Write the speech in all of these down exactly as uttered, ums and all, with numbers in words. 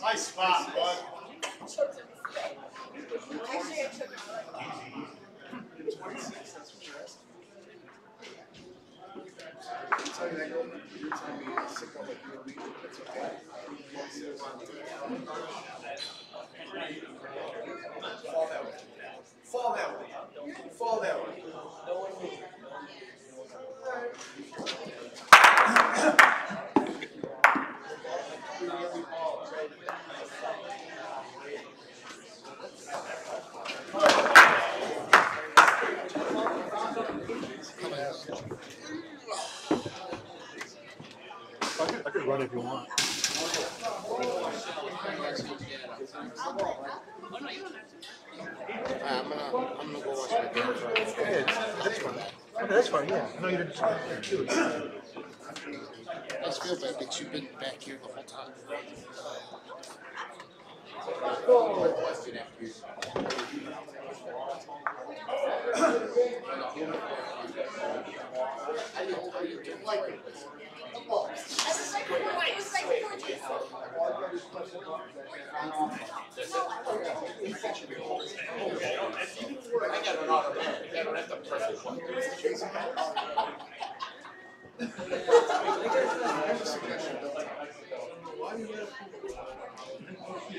Nice spot, bud. Actually, I took it. twenty-six, that's what you're asking. Tell you that you're telling me I'm sick of it, you'll be that's okay. Fall that way. Fall that way. Fall that way. No one moves. I could run if you want. I'm gonna, I'm gonna go watch my game. Okay, that's fine. Okay, that's fine. Yeah. No, you didn't try it too. I feel bad that you've been back here the whole time. I didn't like it. Well, I was like, it was like gorgeous. I got an automatic. I don't have the perfect one. I have a suggestion. Why do you have to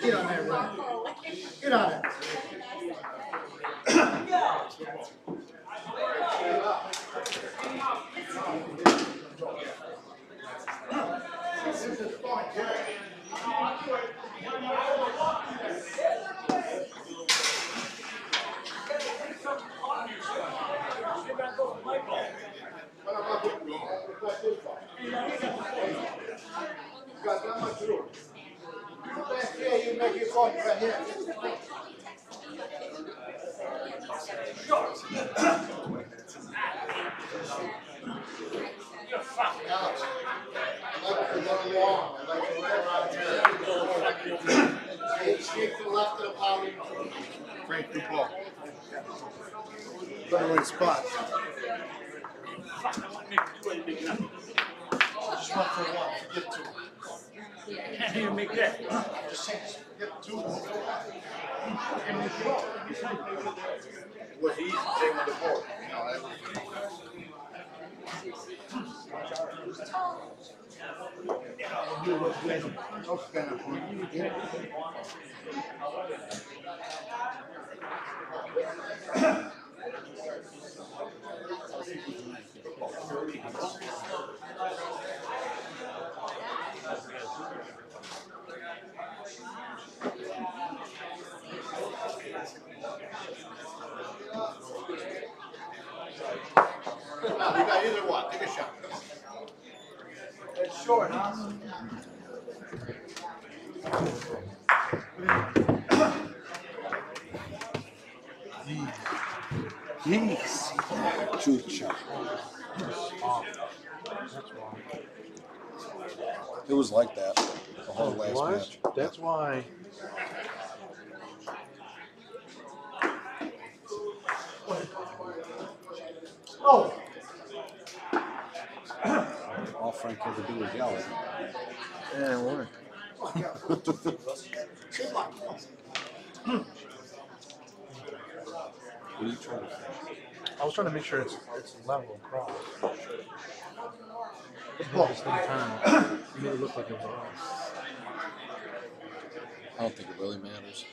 Get on that run. Get on it. Frank, good ball. By the right spot. Just one for one. Get two. Can't even make that. Just say, get two. It was easy. They were the board. No, that was easy. No, you got either one. Take a shot. That's short, huh? Yes. Two shots. It was like that the whole last match. That's why. Oh. All Frank had to do was yell at him. Yeah, it worked. What are you trying to say? I was trying to make sure it's it's level across. This thing turned. You made it look like it was off. I don't think it really matters.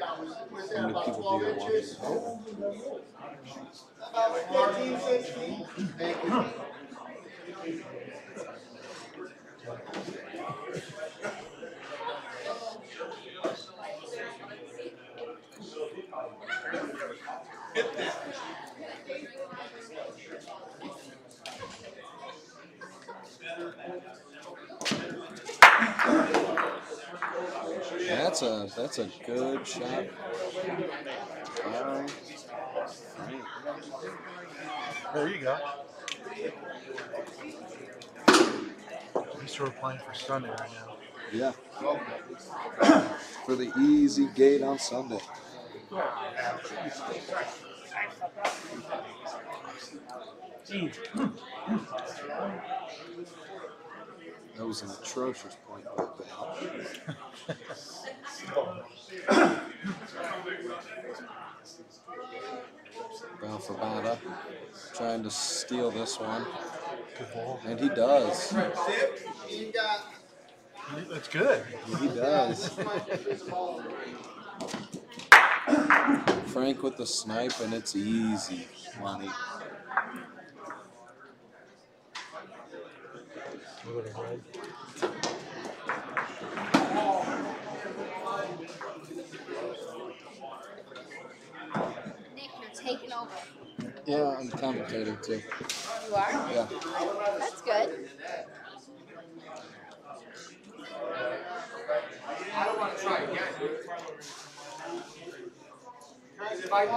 How many people do you want to know? About fifteen, sixteen. That's a that's a good shot. Um, there you go. At least we're playing for Sunday right now. Yeah. For the easy gate on Sunday. That was an atrocious point by Val. Val Fatica trying to steal this one. Good ball. And he does. That's good. He does. Frank with the snipe, and it's easy money. Nick, you're taking over. Yeah, I'm the commentator too. You are? Yeah. That's good. I don't want to try again.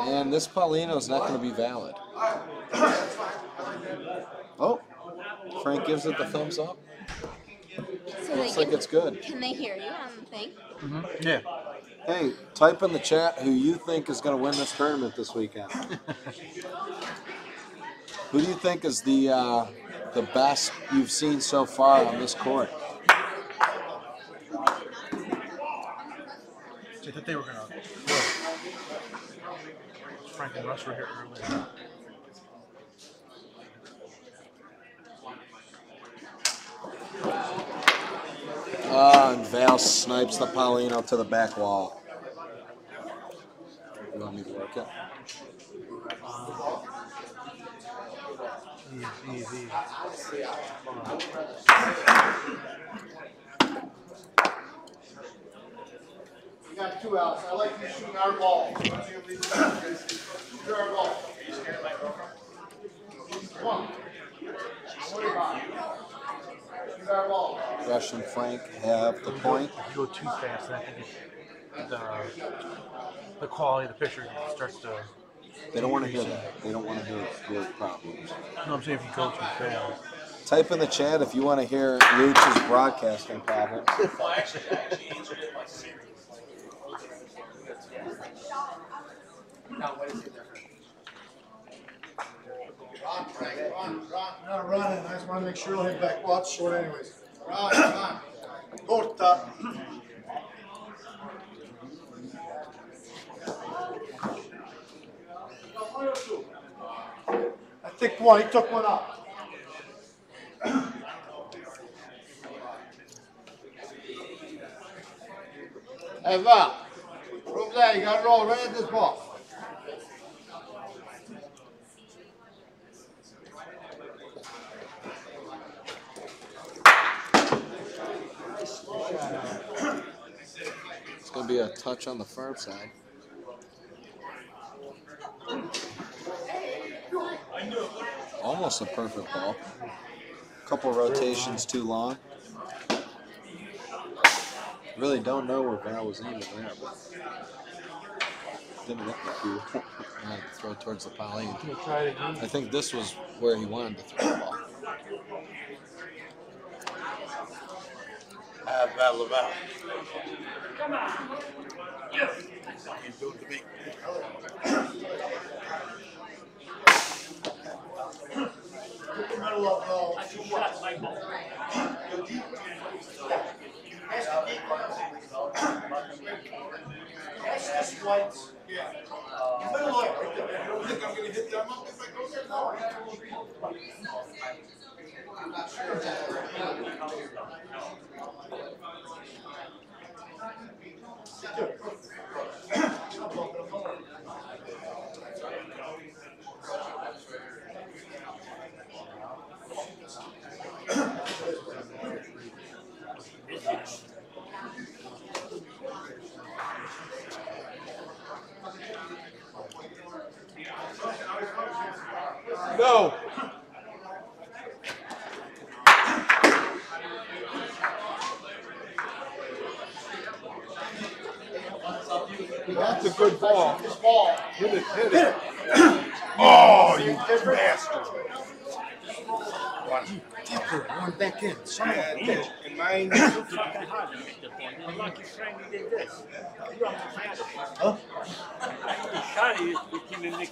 And this Paulino's not going to be valid. Oh. Frank gives it the thumbs up. So looks like it's good. Can they hear you on the thing? Mm-hmm. Yeah. Hey, type in the chat who you think is going to win this tournament this weekend. Who do you think is the uh, the best you've seen so far on this court? I thought they were going to. Frank and Russ were here earlier. Ah, and Val snipes the Paulino to the back wall. You want me to work it? Easy, easy. We got two outs. I like you shooting our ball. Shoot our ball. Are you scared of my girlfriend? One. What about? Rush and Frank have the point. If you go too fast, and I think it, the, the quality of the picture starts to... They don't want to hear that. They don't want to hear your problems. No, I'm saying if you go too fast. Type in the chat if you want to hear Luch's broadcasting problems. Now, what is it different? Run, Frank, run, run. I'm not running. I just want to make sure he'll hit back. Well, it's short anyways. Run, run. Corta. I took one. He took one up. Hey, Val. From there, you got to roll right at this ball. It's going to be a touch on the firm side. Almost a perfect ball. A couple rotations too long. Really don't know where Val was aiming there, but didn't look like he wanted to throw towards the poly. I think this was where he wanted to throw the ball. Uh, Val, Val. Come on. Yes. You do it to me. Put the middle of the two shots, Michael. That's That's just white. Yeah. You better look. I don't think I'm going to hit that. I'm not sure if that's go. That's a good ball. ball. Hit it, hit it. Oh, you bastard. You dipper going back in. Yeah, I did. And mine. I'm lucky Frank did this. Huh? Shotty became a Nick.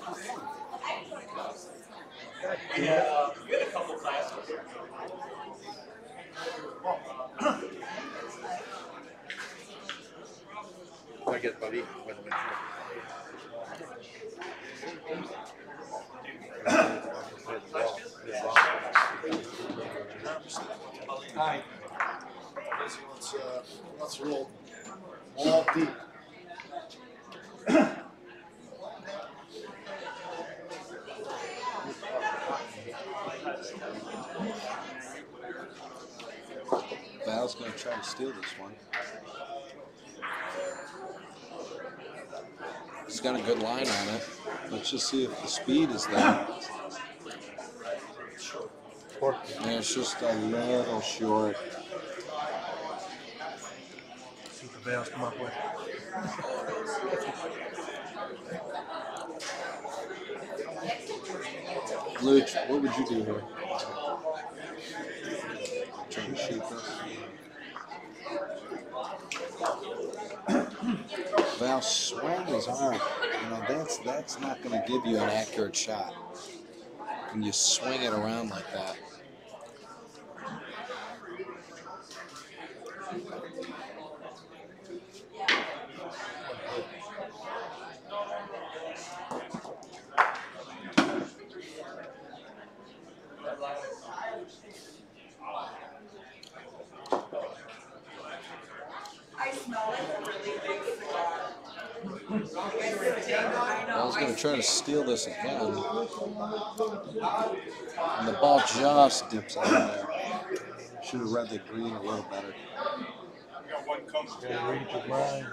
Yeah, you had a couple classes. I get buddy. Hi. Let's uh, let's roll all deep. Val's going to try to steal this one. He's got a good line on it. Let's just see if the speed is there. Yeah, it's just a little short. See what the Val's come up with. Luch, what would you do here? Trying to shoot this. Val swung his arm. You know, that's that's not going to give you an accurate shot. When you swing it around like that. Try to steal this again, and the ball just dips out of there. Should have read the green a little better. Gotta read your mind.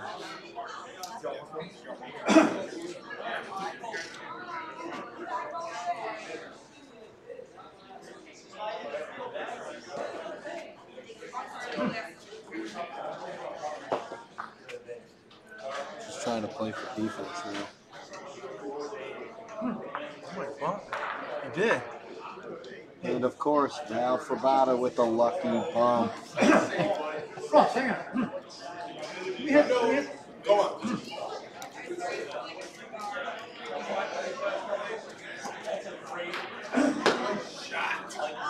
Just trying to play for defense now. You did. And of course, Val Fabrata with the lucky bump. Russ, hang on. We hit, we hit. Go on.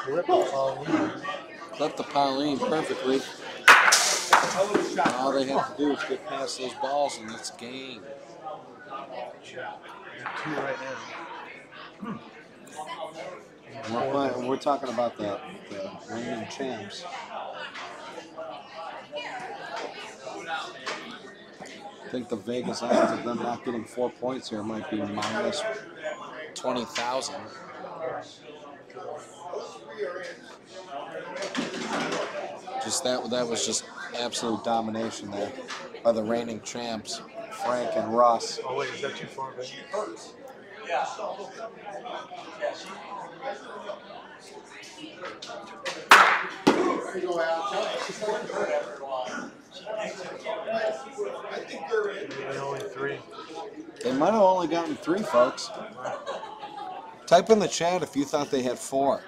Clip the Pauline. Clip the Pauline perfectly. All they have to do is get past those balls and it's game. Two right now. Hmm. We're, playing, we're talking about the, the reigning champs. I think the Vegas odds of them not getting four points here might be minus twenty thousand. Just that that was just absolute domination there by the reigning champs, Frank and Russ. Oh wait, is that too far, baby? Yeah. I think they're in. Maybe only three. They might have only gotten three, folks. Type in the chat if you thought they had four.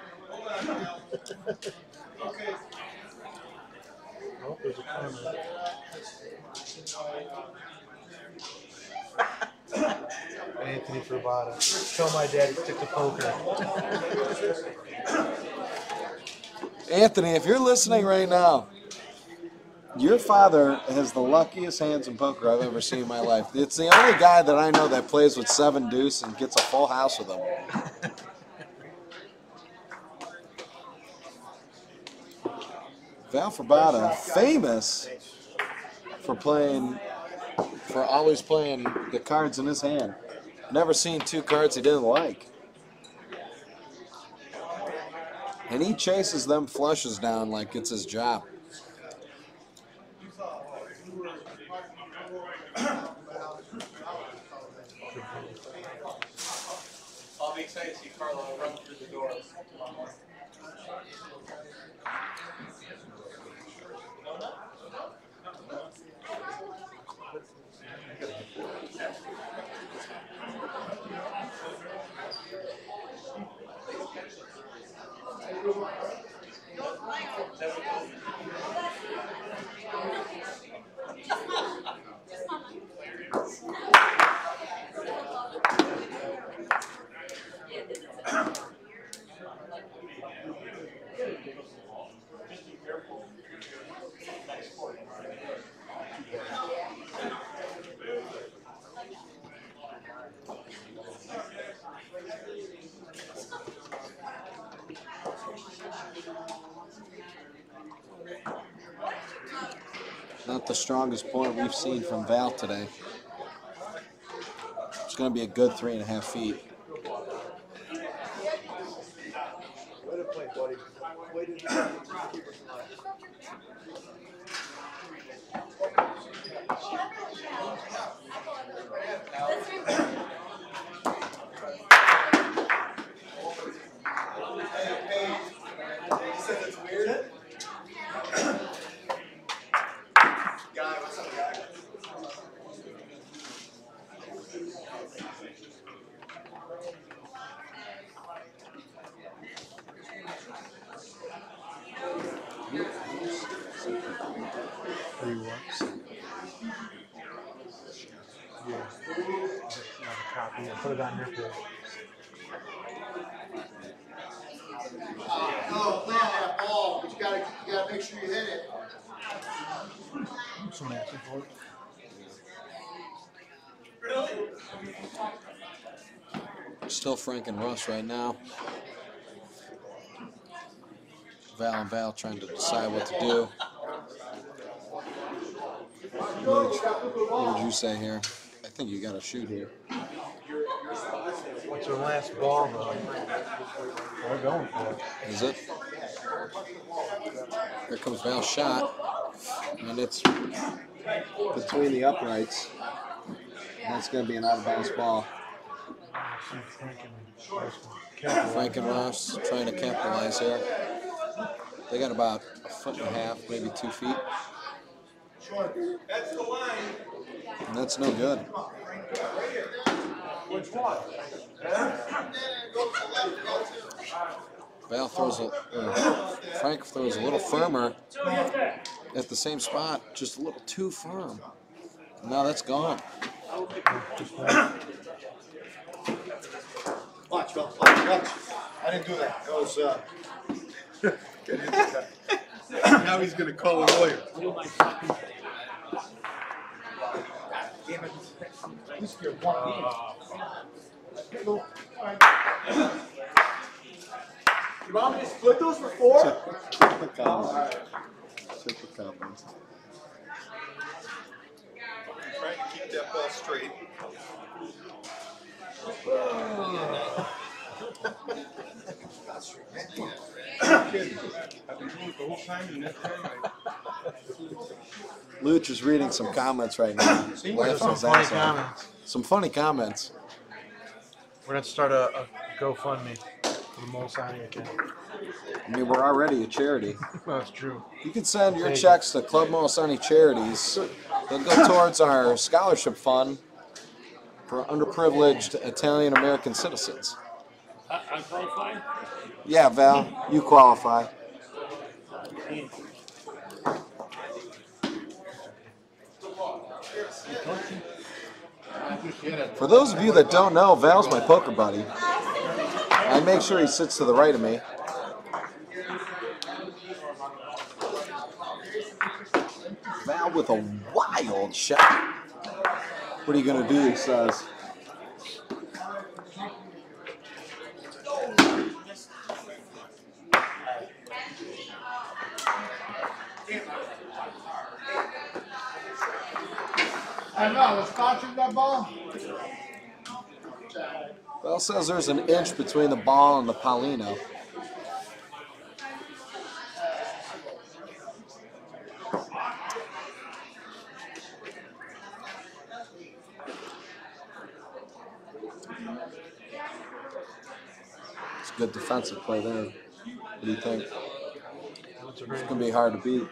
Oh, there's a comment. Anthony Frabotta. Tell my dad to stick to poker. Anthony, if you're listening right now, Your father has the luckiest hands in poker I've ever seen in my life. It's the only guy that I know that plays with seven deuce and gets a full house with them. Val Fatica, famous for playing, for always playing the cards in his hand. Never seen two cards he didn't like. And he chases them flushes down like it's his job. I'll be excited to see Carlo run through the door. Not the strongest point we've seen from Val today. It's going to be a good three and a half feet. Still Frank and Russ right now. Val and Val trying to decide what to do. What would you, what would you say here? I think you got to shoot here. What's your last ball, though? We're going for it. Is it? Here comes Val's shot, and it's between the uprights. That's going to be an out-of-bounds ball. Frank and Ross trying to capitalize here. They got about a foot and a half, maybe two feet. That's the line. And that's no good. Which one? Val throws a, uh, Frank throws a little firmer at the same spot, just a little too firm. Now that's gone. Watch, Val, watch, watch. I didn't do that. That was, uh... Now he's going to call a lawyer. Damn it. At least you're one hand. You want me to split those for four? Super combo. Super combo. Try to keep that ball straight. Luch is reading some comments right now. some, funny comments. some funny comments. We're going to start a, a GoFundMe for the Molisani account. I mean, we're already a charity. That's true. You can send your checks to Club Molisani Charities. They'll go towards our scholarship fund for underprivileged Italian-American citizens. I, I qualify? Yeah, Val, you qualify. For those of you that don't know, Val's my poker buddy. I make sure he sits to the right of me. out with a wild shot. What are you going to do, Saz? I know, was catching that ball. Well, says there's an inch between the ball and the Paulino. It's a good defensive play there. What do you think? It's going to be hard to beat.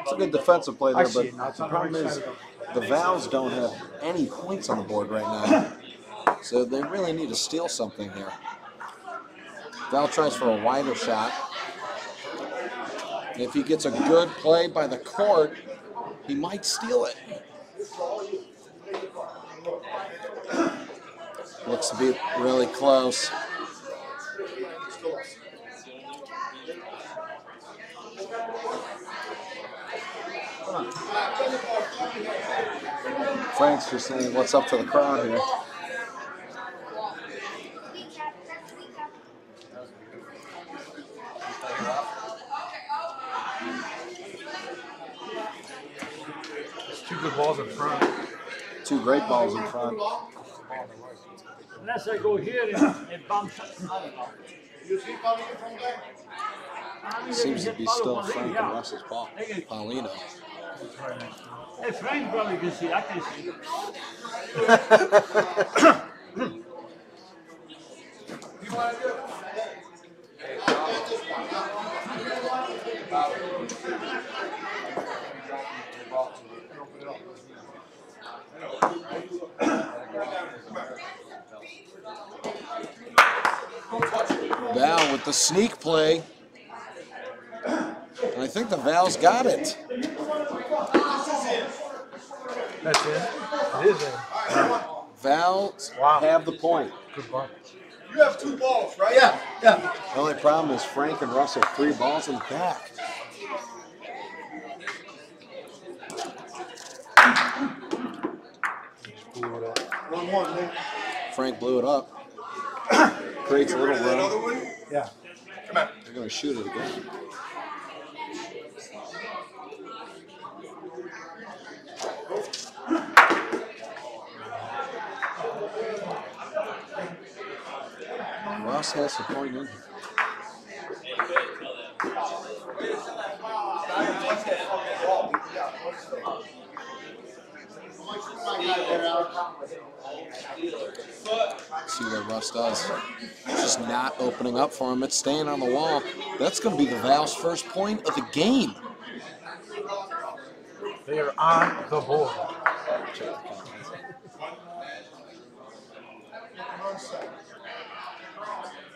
It's a good defensive play there, but the problem is the Vals don't have any points on the board right now. So they really need to steal something here. Val tries for a wider shot. If he gets a good play by the court, he might steal it. Looks to be really close. Frank's just saying what's up to the crowd here. There's two good balls in front. Two great balls in front. Unless I go here and it bumps up. You see Paulino from there? Seems to be still Frank and Russ's ball. Paulino. Hey, Frank probably can see. I can see. You want to do Val with the sneak play, and I think the Val's got it. That's it. It is in. Val's wow. have the point. Good ball. You have two balls, right? Yeah, yeah. The only problem is Frank and Russ have three balls in the back. One more, Nick. Frank blew it up. Creates a little run. Yeah. Come on. They're going to shoot it again. Ross has the point in here. See what Russ does. It's just not opening up for him. It's staying on the wall. That's going to be the Val's first point of the game. They are on the board.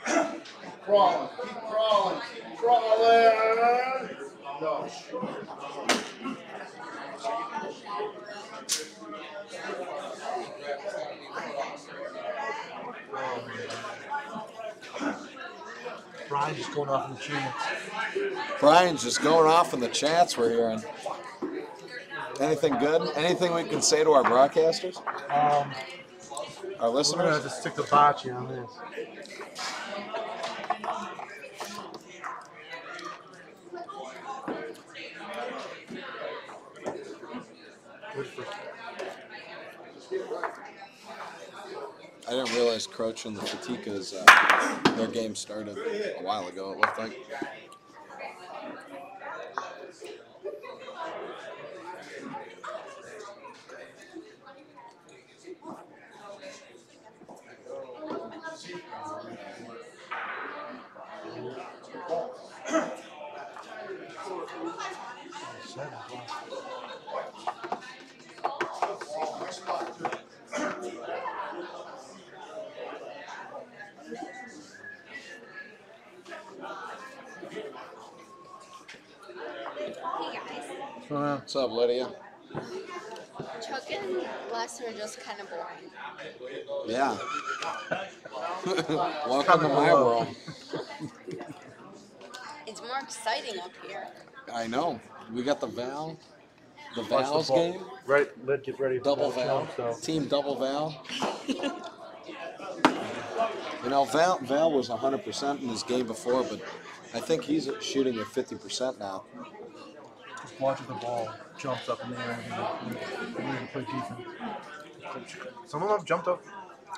Keep crawling, keep crawling, keep crawling. No. Brian's just going off in the chats. Brian's just going off in the chats we're hearing. Anything good? Anything we can say to our broadcasters? Um, our listeners? We're going to have to stick the bocce on this. I didn't realize Croach and the Fatica's, uh, their game started a while ago, it looked like. What's up, Lydia? cooking last year just kind of boring. Yeah. Welcome to my world. It's more exciting up here. I know. We got the Val, the Val's the game. Right, let's get ready. Double Val, so. Team Double Val. You know, Val Val was one hundred percent in this game before, but I think he's shooting at fifty percent now. Just watching the ball jumps up in the air and they're ready to play defense. Some of them jumped up.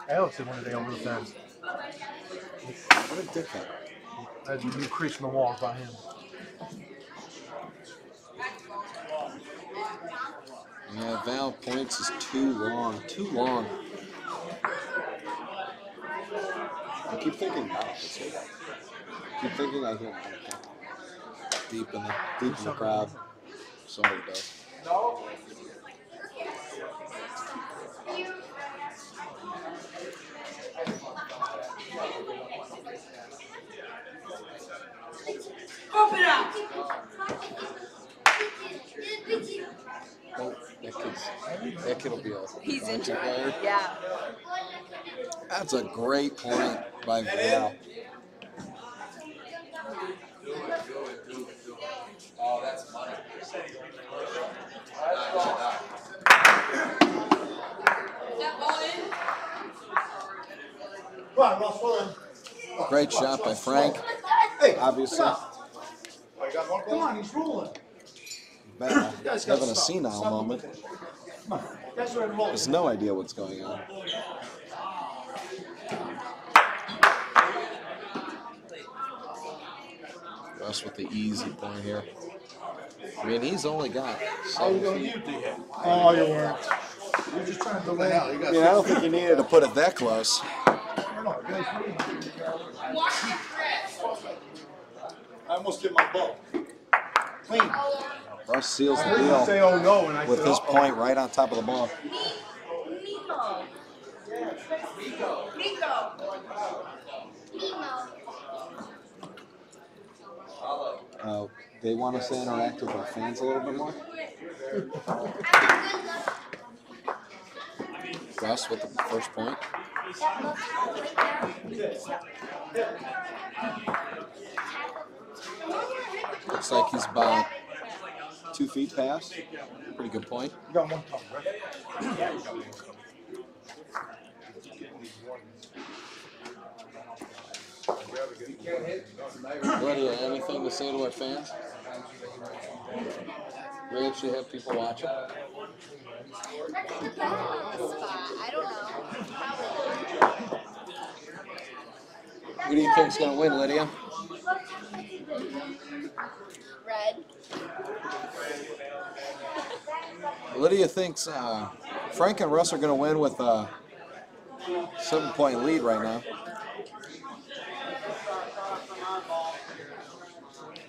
Alex did one today over the fence. What a dickhead. That's a new crease in the wall by him. Yeah, Val points is too long. Too long. I keep thinking Val. I keep thinking I hear deep in the deep in the crowd. Somebody does. No. Open up. Oh, that kid's, that kid'll be awesome. He's injured. Yeah. That's a great point by Val. Oh, that's money. Great shot by Frank. Hey, obviously. Come on, he's rolling. Having a senile moment. There's no idea what's going on. Russ with the easy point here. I mean, he's only got seventeen. Oh, you weren't. You're just trying to delay out. You got yeah, I don't think you needed to put it that close. I almost hit my ball. Clean. Russ seals the deal say, oh, no, and I with said, his oh, point right on top of the ball. Nico. Nico. Nico. Uh, they want us to interact with our fans a little bit more. Russ with the first point. Looks like he's about two feet past. Pretty good point. You got one top, right? Lydia, anything to say to our fans? We actually have people watching. I don't know. Who do you think's gonna win, Lydia? Red. Lydia thinks uh, Frank and Russ are going to win with a seven-point lead right now.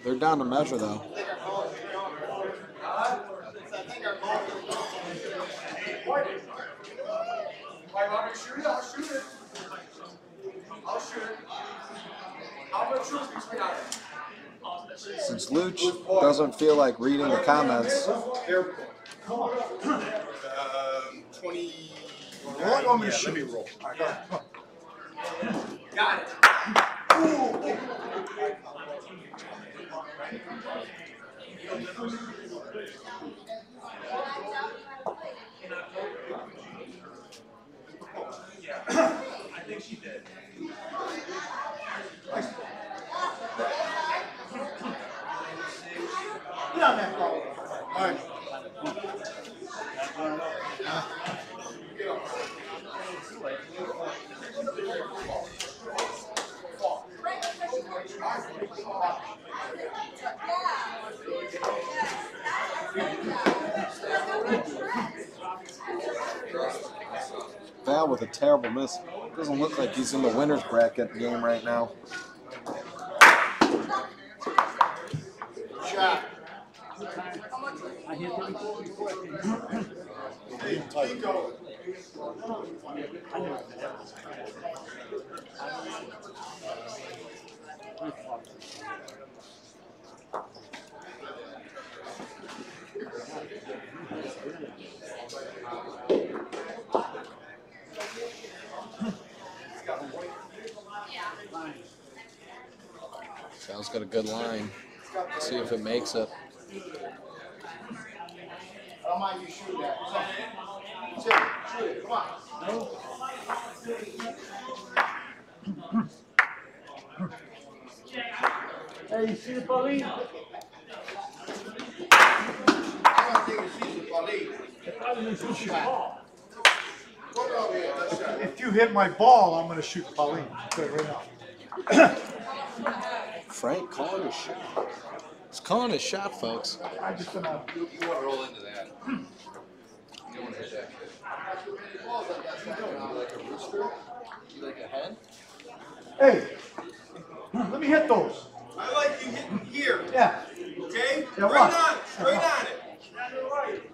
They're down to measure, though. I'll shoot it. I'm going to choose between us. Since Luch doesn't feel like reading the comments. Um, twenty. What on me shimmy roll? Got it. Yeah, I think she did. On that ball. All right. Val with a terrible miss. Doesn't look like he's in the winner's bracket game right now. Shot. I hit them before I Val's got a good line. Let's see if it makes it. I don't mind you shooting that. Shoot it, shoot it, come on. No. Hey, you see the Paulino? I don't think you see the Paulino. If you hit my ball, I'm going to shoot the Paulino. Right now. Frank calling his shot. He's calling his shot, folks. I just don't know. You, you want to roll into that. Hmm. You don't want to hit that. You like a rooster? You like a hen? Hey, let me hit those. I like you hitting here. Yeah. Okay? Yeah, right on it. Straight on it.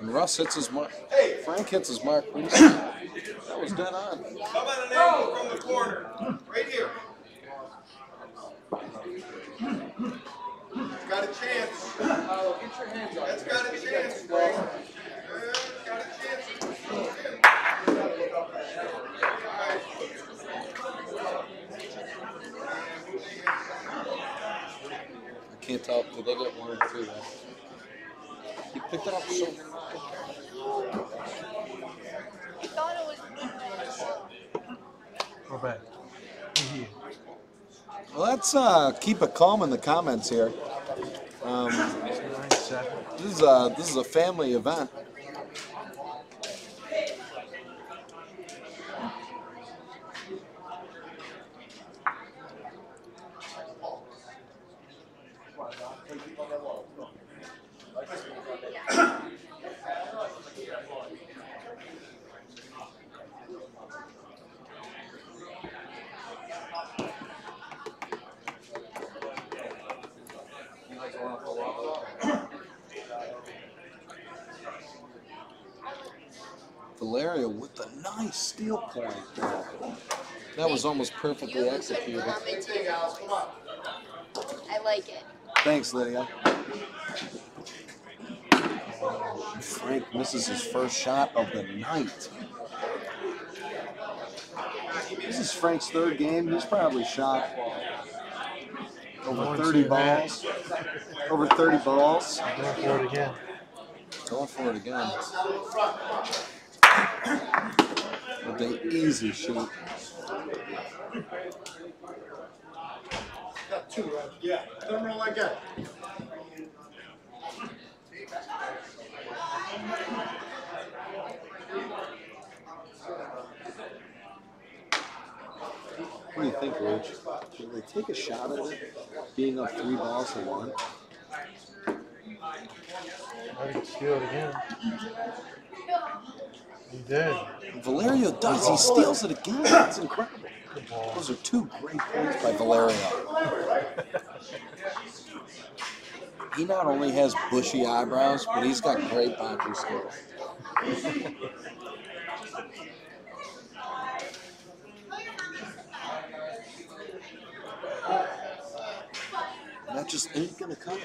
And Russ hits his mark. Hey. Frank hits his mark. That was dead on. Come on an angle from the corner. Right here. It's got a chance. Uh, get your hands on it. That's got a chance, Frank. It's got a chance. I can't tell if they get one or two. He picked it up so I thought it was good. Go back. Let's uh, keep it calm in the comments here. Um, this is a this is a family event. Valeria with a nice steal point. That was almost perfectly executed. I like it. Thanks, Lydia. Frank misses his first shot of the night. This is Frank's third game. He's probably shot over thirty balls. Over thirty balls. Going for it again. Going for it again. With an easy shoot. Got two, right? Yeah. Don't roll like that. What do you think, Rich? Can they take a shot at it, being up three balls to one? I can steal it again. He did. Valerio does. He steals it again. That's incredible. Those are two great points by Valerio. He not only has bushy eyebrows, but he's got great boxing skills. That just ain't gonna come.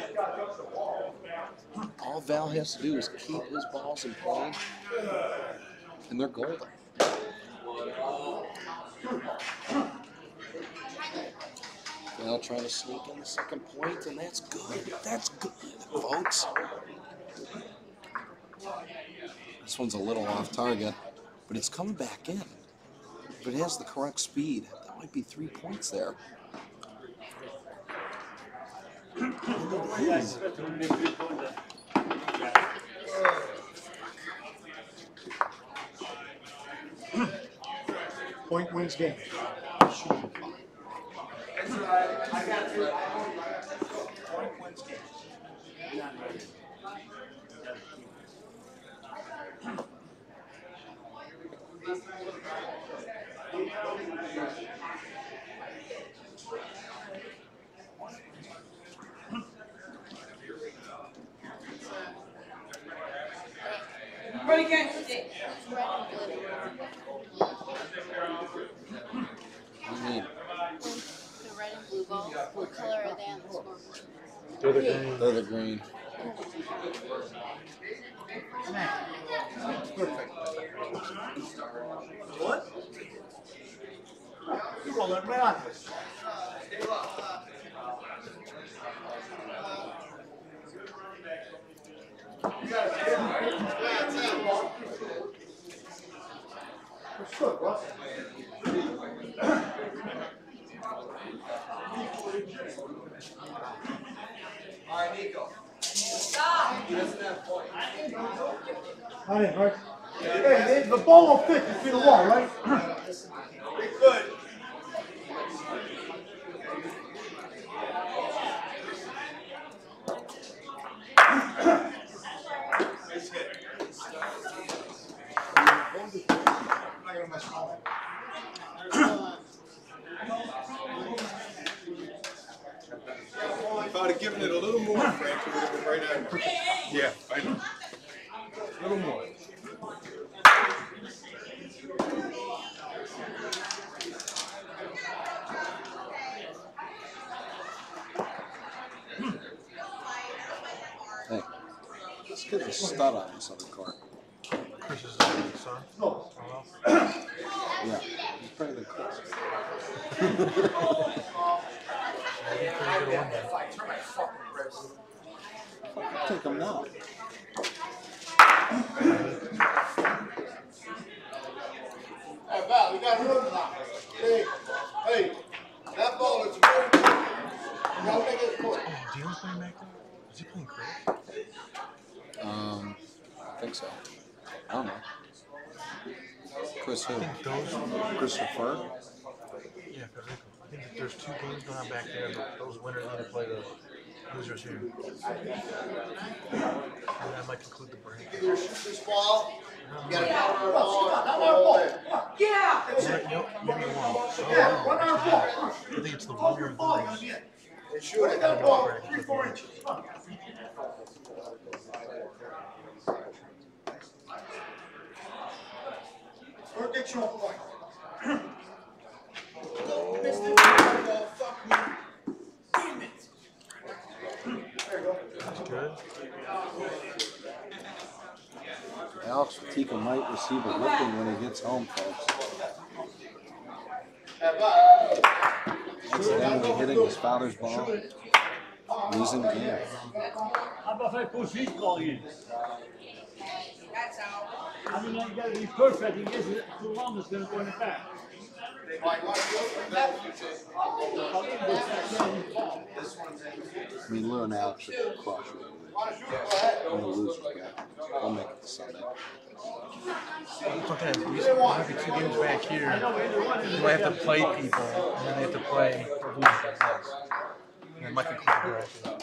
All Val has to do is keep his balls in play, and they're golden. Val trying to sneak in the second point, and that's good. That's good, folks. This one's a little off target, but it's coming back in. But it has the correct speed. That might be three points there. Point wins game. I got two. Point wins game. Ready again? The red and blue balls, what color are they on the scoreboard? They're the green. They're the green. Perfect. What? You roll out my office. You got it, right? What's good, Russ? All right, Nico. Stop! He doesn't have points. All right, all right. Hey, the ball will fit between the wall, right? It could. Nice hit. I'm not going to mess with it. If I would have given it a little more, Frank, it would have been right at it. Yeah, I know. A little more. Hey, this kid's a stud on this other car. Chris is the son? No. Yeah, he's probably the coolest. I'll take him now. Hey, Val, you got room now. Hey, hey, that ball is very good. Y'all make it quick. Do you want to play back there? Is he playing Chris? Um, I think so. I don't know. Chris who? I think those... Chris Lefar? Yeah, Federico. I think that there's two games going on back there, but those winners need to play those. Losers here. And that might conclude the break. Either shoot this ball, you got to counter ball. ball. Yeah! Nope, maybe one. Yeah, one hour ball. I think it's the one your ball. They shoot it. That ball, three, four inches. Or get your point. You missed it. Oh, fuck me. That's good. Alex Fatica might receive a whipping when he gets home, folks. Accidentally hitting his father's ball, losing the game. How about I push his ball in? I mean, I've got to be perfect in case it's too long, it's going to go in the back. They might want to go for that. I mean, Lou and Alex should clock. I'm going to lose with that. I'll make it to Sunday. Okay, we have to two games back here. Do I have to play people, and then they have to play for who that does. And then Mike can clock her after that.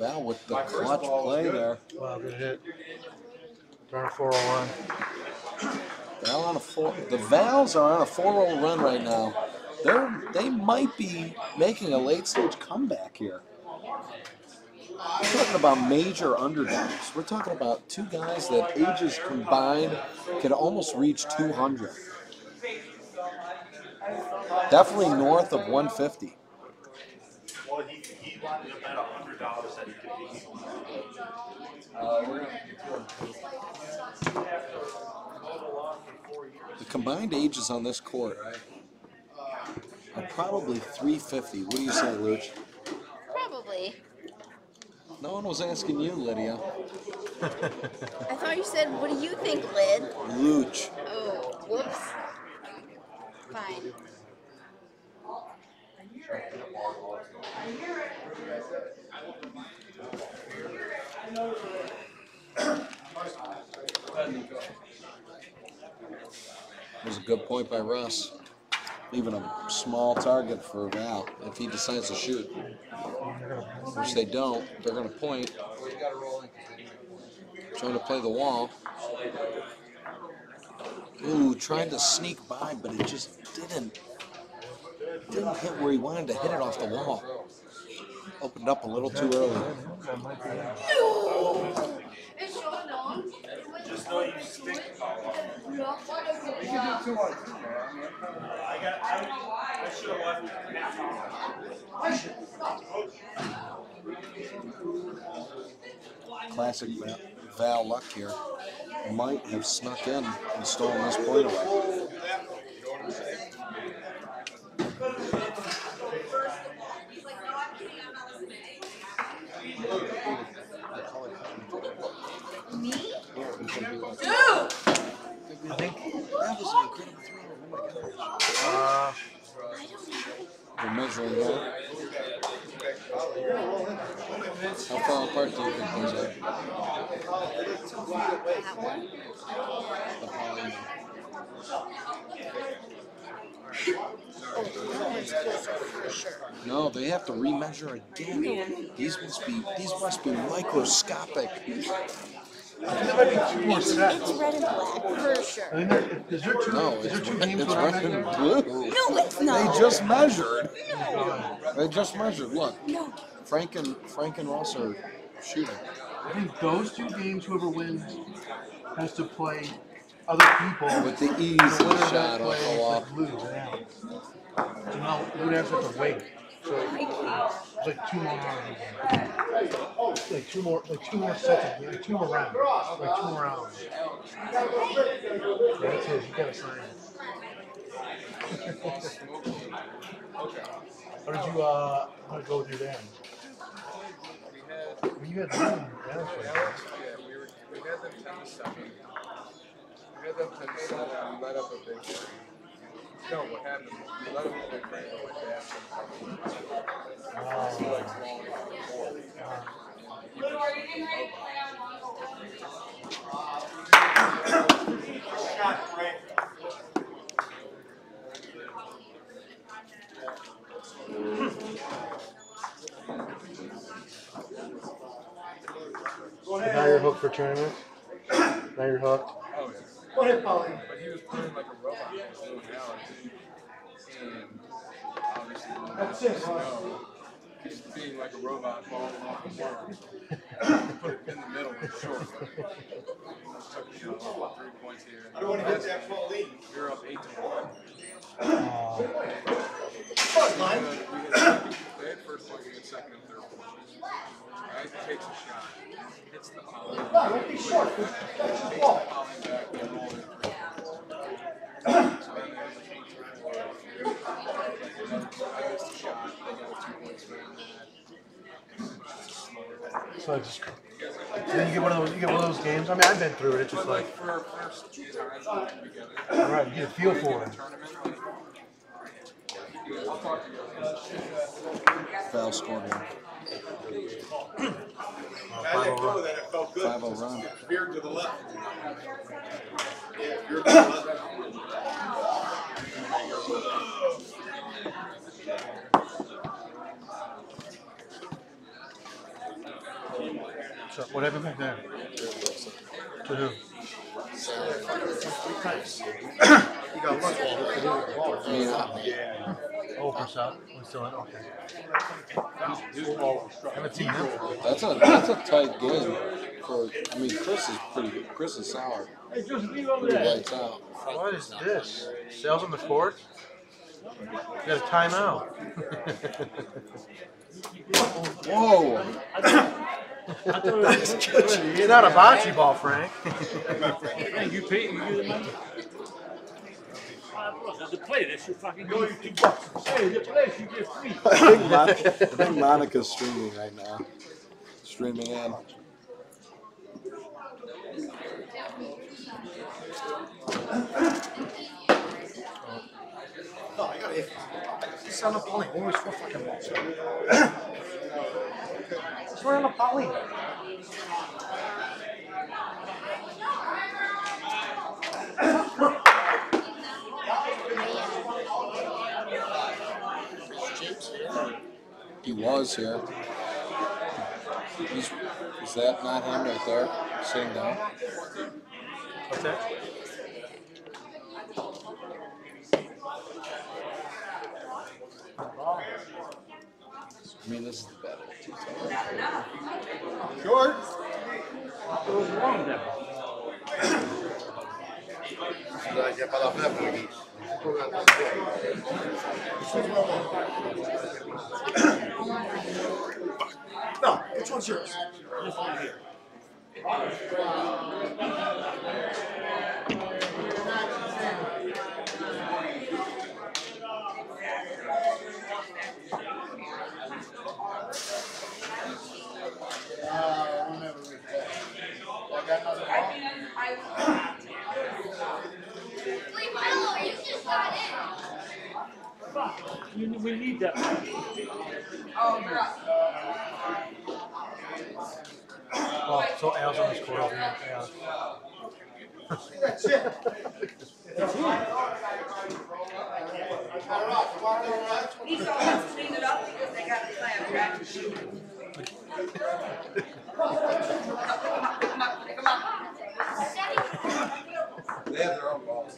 Val with the clutch play there. Wow, good hit. They're on a four-roll run. Val on a four. The Vals are on a four-roll run right now. They're they might be making a late-stage comeback here. We're talking about major underdogs. We're talking about two guys that ages combined could almost reach two hundred. Definitely north of one fifty. Well, he, he wanted about one hundred dollars that he could be. Uh, we're going to get to the combined ages on this court are probably three fifty. What do you say, Luch? Probably. No one was asking you, Lydia. I thought you said, what do you think, Lyd? Luch. Oh, whoops. Fine. It was a good point by Russ, leaving a small target for Val if he decides to shoot, which they don't. They're going to point, trying to play the wall. Ooh, trying to sneak by, but it just didn't. Didn't hit where he wanted to hit it off the wall. Opened up a little too early. No! thought you stick we can do two on two, man. I got. I, I should have left. I should have. Classic Val luck here. Might have snuck in and stolen this plate away. Me? Dude! I think that was an incredible three. Oh my gosh. We're measuring that. How far apart do you think these are? That one? The Paulino. Oh, that one's closer for sure. No, they have to remeasure again. Yeah. These must be these must be microscopic. I think there might be two more sets. It's red and black, for sure. I mean, there, is there two, no, is there two games it's red and blue. No, it's not. They just measured. No. They just measured. Look. No. Frank and Frank and Ross are shooting. I think those two games, whoever wins, has to play other people. With the easy shot on the wall. Blue. Yeah. So now Luch has to wait. So it's like two more rounds. Like two more, like two more seconds, like two more rounds, like two more rounds. That's it. You gotta sign it. How did you uh, how did it go through them? Well, you had them. Yeah, we were, we had them ten seconds. We had them ten seconds. We let up a big three. No, what happened was we let him in the frame and went to ask him. He likes long before. So now you're hooked for tournament? Now you're hooked? Oh, yeah. What if Paulino? But he was playing like a robot next to Alex, and obviously that's it. So he's being like a robot, falling off the worm. Put it in the middle of the short. Took you know, three points here. I don't want to get that full lead. We were up eight to one. Fuck, Mike. They had first point, we had second and third point. Right? Takes a shot. Hits the Paulino. No, don't be short. That's the ball. So I just, then you get one of those. You get one of those games. I mean, I've been through it. It's just like, all right, you get a feel for it. Foul scored. five oh run. Veered to the left. Yeah, veered to the left. So what happened back there? To who? You got one ball. Yeah. Oh, for shot. We're still in. Okay. Haven't seen him. That's a that's a tight game. For I mean, Chris is pretty. Chris is sour. Hey, just leave over there. Pretty lights out. What is this? Sales on the court? You got a timeout. Whoa. That's good. You're not a bocce ball, Frank. Hey, you Peyton, you the money? There's a play. That's your fucking go. You two bucks. Hey, the play. You get free. I think Monica's streaming right now. Streaming in. No, I got it. It's on a point. Only four fucking balls. We're on a Paulino. He was here. He's, is that not him right there? Sitting down? What's that? I mean, this is the battle. George? What was wrong with that? No, which one's yours? This one here. We need that. Oh, well, so Al's on his corner. That's it. These all have to clean it up because they got to play a practice shoot. They have their own balls.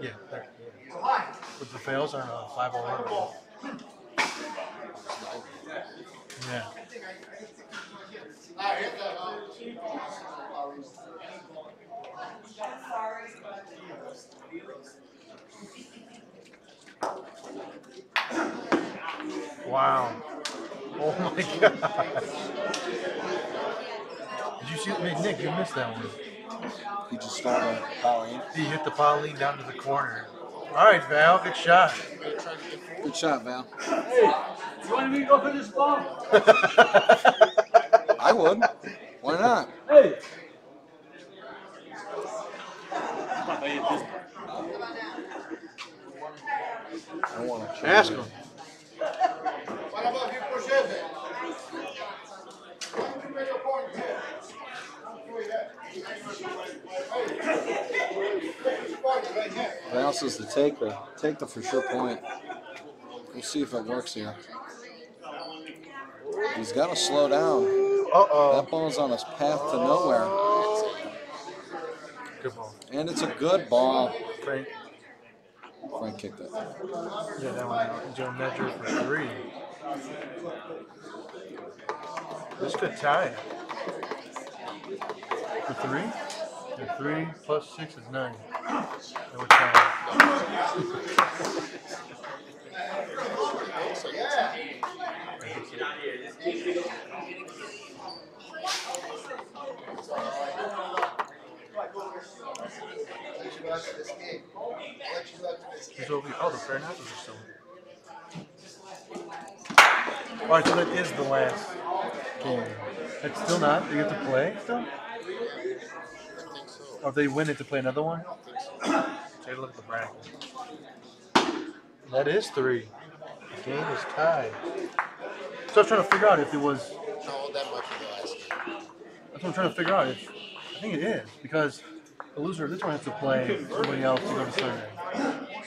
Yeah, they're, yeah. But the fails are a five or one ball. Yeah. Wow. Oh my God. Did you see? Hey, Nick, you missed that one. He just found a Pauline. He hit the Pauline down to the corner. All right, Val, good shot. Good shot, Val. Hey, you want me to go for this ball? I would. Why not? Hey. I want to ask him. What about you, Pushete? Val says to take the take the for sure point. We'll see if it works here. He's got to slow down. Uh oh. That ball's on his path to nowhere. Good ball. And it's a good ball. Frank. Frank kicked it. Yeah, that one out. Joe Metro for three. This could tie. For three? For three plus six is nine. And we're tied. There's over here. Oh, the fair numbers are still. Alright, so that is the last game. It's still not? They get to play still? Or if they win it to play another one? Take a look at the bracket. That is three. The game is tied. So I was trying to figure out if it was. No, that much in the last game. That's what I'm trying to figure out. If, I think it is, because the loser of this one has to play somebody else to go to Sunday.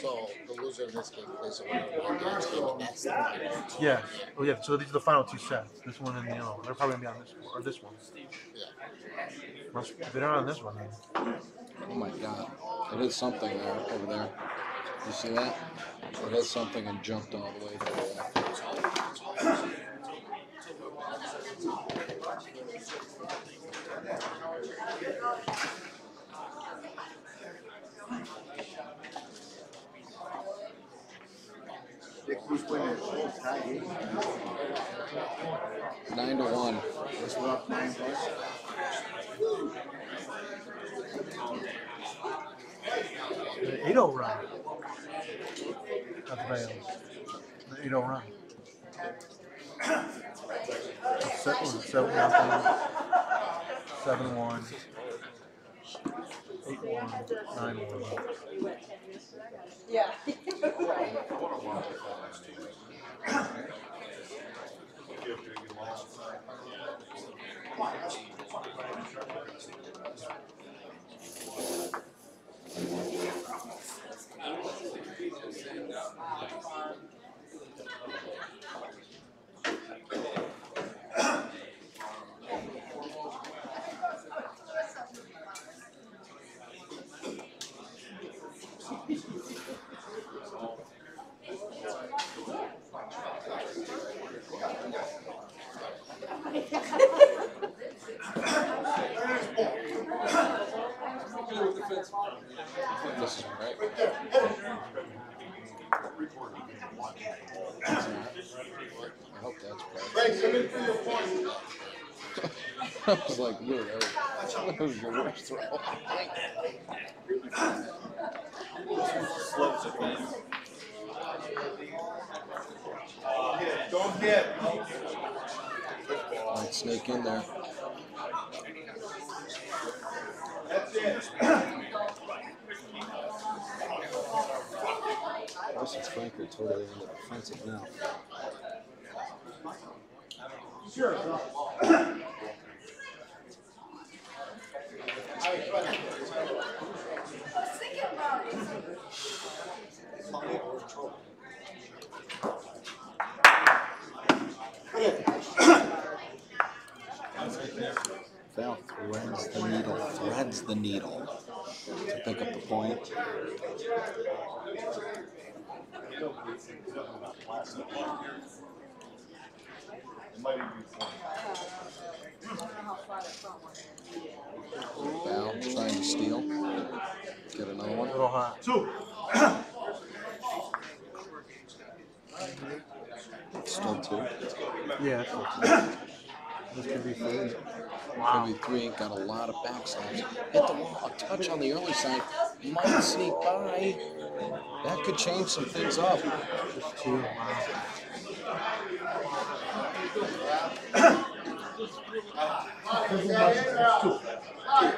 So the loser of this game plays a one against the next game. Yeah. Oh yeah. So these are the final two sets. This one and the other one. They're probably gonna be on this one or this one. Yeah. They're not on this one. Then. Oh my God! It is something there over there. You see that? It is something and jumped all the way to the left. Nine to one. Let's go up nine plus. The eight oh run. That fails. The eight oh run. Seven, seven, nothing. Seven one. Eight one. Nine one. Yeah. clear with the fence. This is right. I hope that's right. Frank, come in for your point. I was like, look, that was your worst throw. Slopes it down. Don't get. Might snake in there. That's it. Russ and Frank are totally on the defensive now. Sure. Val threads the needle, threads the needle to pick up the point. Val trying to steal. Get another one. Little hot. Two. Still two. Yeah. This could be three. Wow. Could be three. Got a lot of backslides. Hit the wall. A touch on the early side. Might sneak by. That could change some things up. Just two.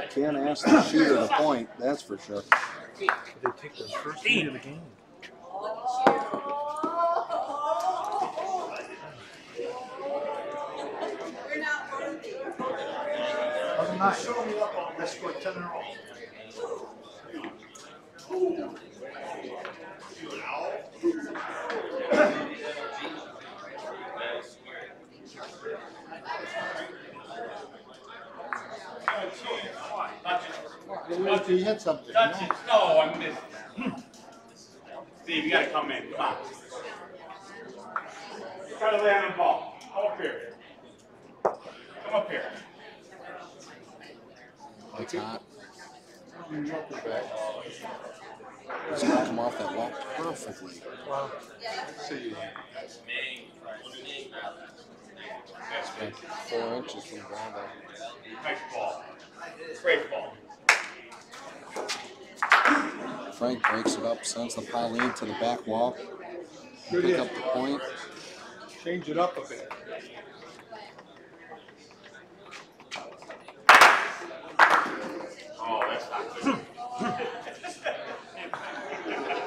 Can't ask the shooter the point, that's for sure. They take the first lead of the game. Show me up on this for ten or all. If you hit something. Touch it. No, I missed it. Steve, you got to come in. Come on. Try to lay on the ball. Come up here. Come up here. It's hot. It's going to come off that wall perfectly. Wow. See. Like four inches from the ground. Nice ball. Great ball. Frank breaks it up, sends the Pauline to the back wall. Pick up the point. Change it up a bit. Oh, that's not good.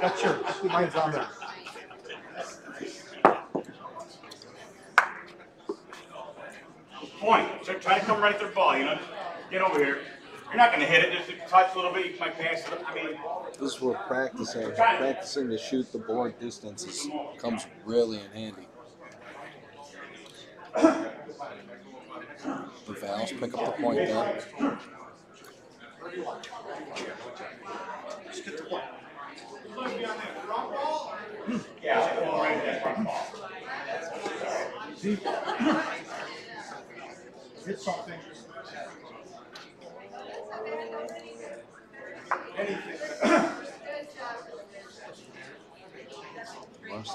That's yours. Mine's on there. Point. So try to come right at their ball, you know. Get over here. You're not going to hit it. Just to touch a little bit. You might pass it. I mean, this is where practicing, practicing to shoot the board distances comes really in handy. The Vals pick up the point there. Just get the point. Yeah. Hit something. Anything. Nice.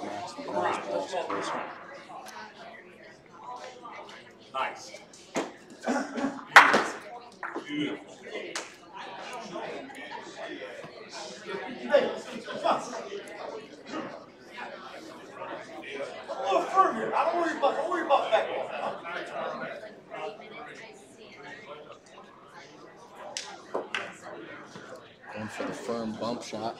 Beautiful. A little further. I don't worry about. Don't worry about that. Going for the firm bump shot.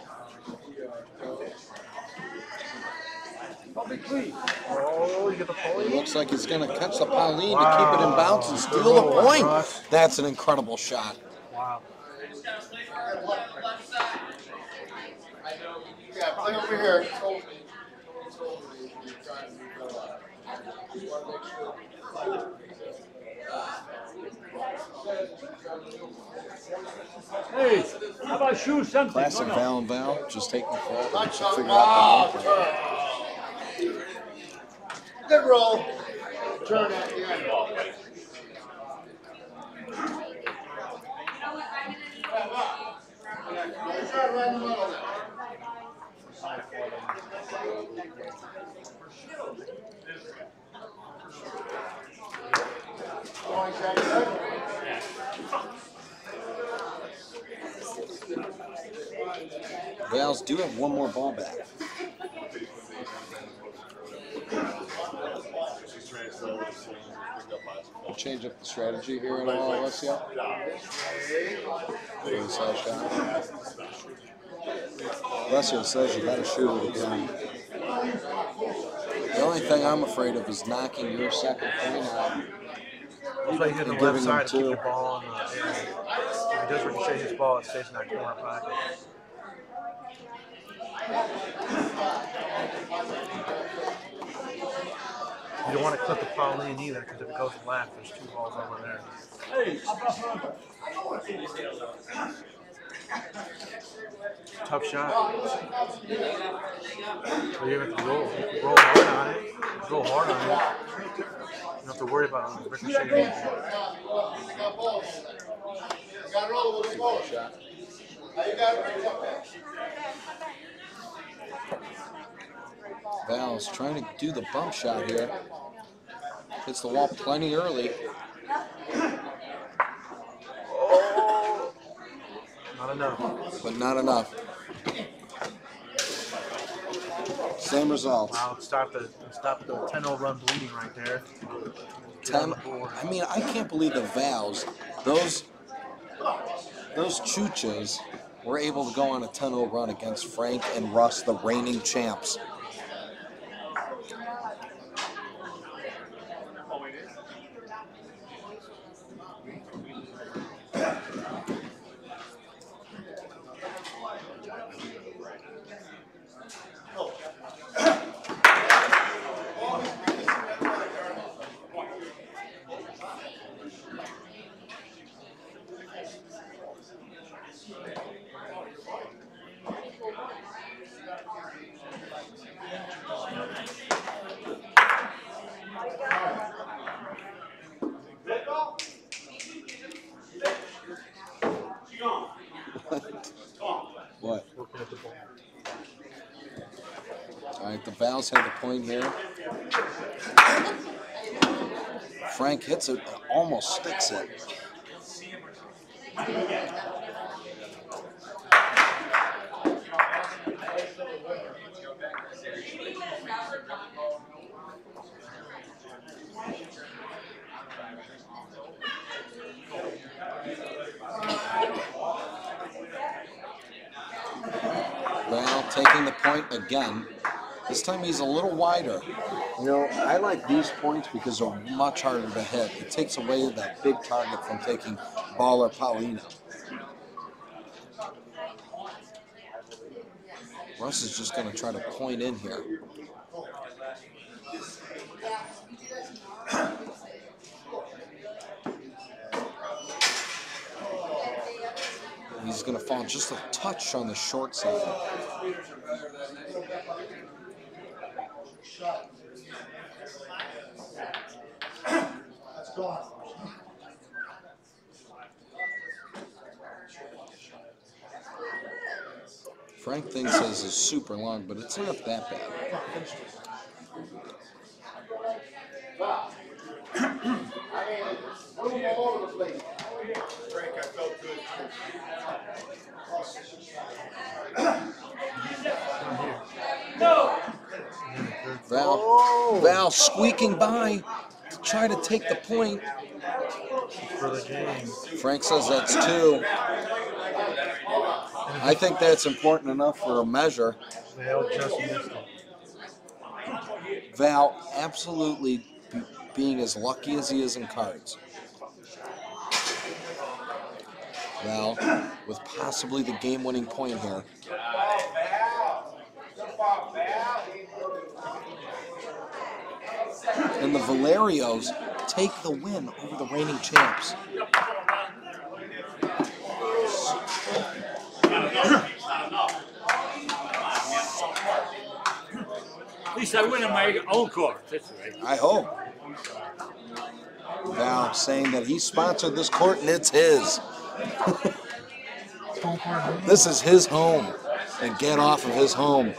Oh, you get the Pauline. It looks like he's going to catch the Pauline wow. to keep it in bounds and steal oh, the point. Gosh. That's an incredible shot. Wow. Yeah, play over here. Hey, how about you something? Classic no, no. Val and Val, just take the ball and figure out the ball. Good roll. Turn at the end. start right in the middle of that. Going back there. Wales do have one more ball back. We'll change up the strategy here in all of us, yeah? Inside shot. Alessio says you got to shoot with a dummy. The only thing I'm afraid of is knocking your second point out. He's like hitting the left side to keep the ball on the air. If he does ricochet his ball, it stays in that corner pocket. You don't want to clip the Pauline either, because if it goes left, there's two balls over there. Hey. Tough shot. But you have to roll. Roll hard on it. Roll hard on it. You don't have to worry about it. Ricocheting. You got to roll with the ball. You got to reach up there. Val's trying to do the bump shot here. Hits the wall plenty early. Oh. Not enough. But not enough. Same result. Wow, stop the stop the ten oh run bleeding right there. Ten, I mean, I can't believe the Val's, those those chuchas were able to go on a ten oh run against Frank and Russ, the reigning champs. Val's had the point here. Frank hits it, almost sticks it. Val taking the point again. This time he's a little wider. You know, I like these points because they're much harder to hit. It takes away that big target from taking Ball or Paulino. Russ is just going to try to point in here. He's going to fall just a touch on the short side. Frank thinks this is super long, but it's not that bad. Val, oh. Val squeaking by to try to take the point. For the game. Frank says that's two. I think that's important enough for a measure. Val just missed it. Val absolutely b being as lucky as he is in cards. Val with possibly the game-winning point here. And the Valerios take the win over the reigning champs. At least I win in my own court. That's right. I hope. Val saying that he sponsored this court and it's his. This is his home. And get off of his home.